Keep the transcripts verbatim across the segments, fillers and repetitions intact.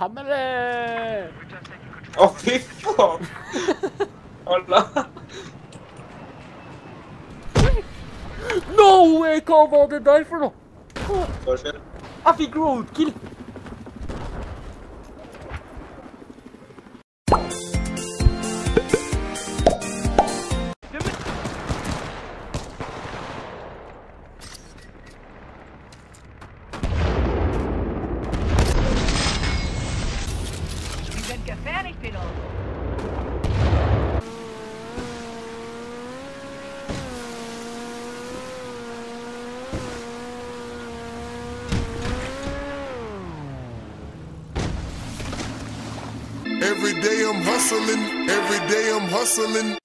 Hamele! Oh, people! Oh, no! No way, come on, the die for no! I think road, kill! Every day I'm hustling, every day I'm hustling.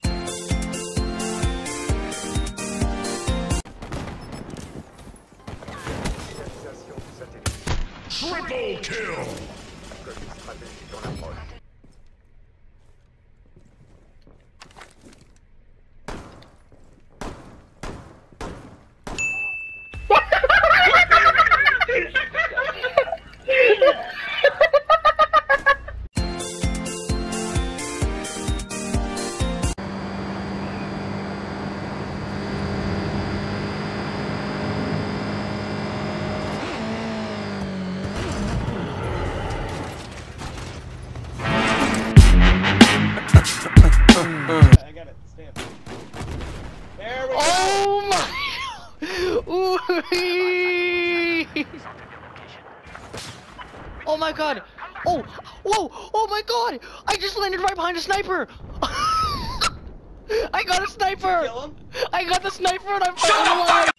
Triple kill! Oh my god! Oh! Whoa! Oh my god! I just landed right behind a sniper! I got a sniper! Kill him? I got the sniper and I'm fucking alive!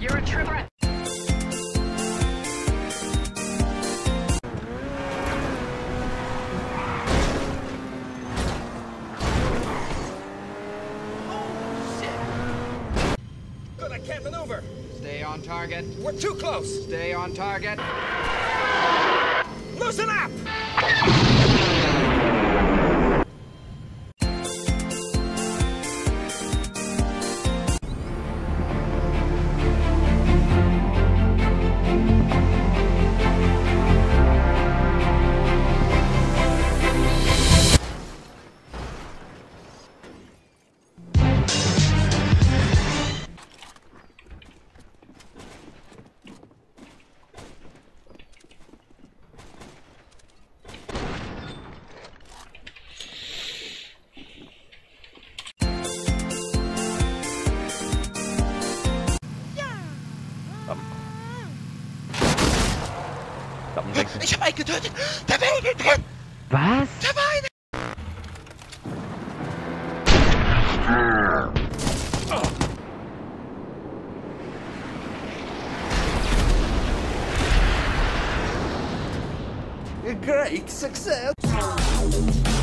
You're a true threat. Oh shit! Good, I can't maneuver. Stay on target. We're too close. Stay on target. Loosen up. Ich hab einen getötet! Der war in den drin! Was? Der war in den... A great success!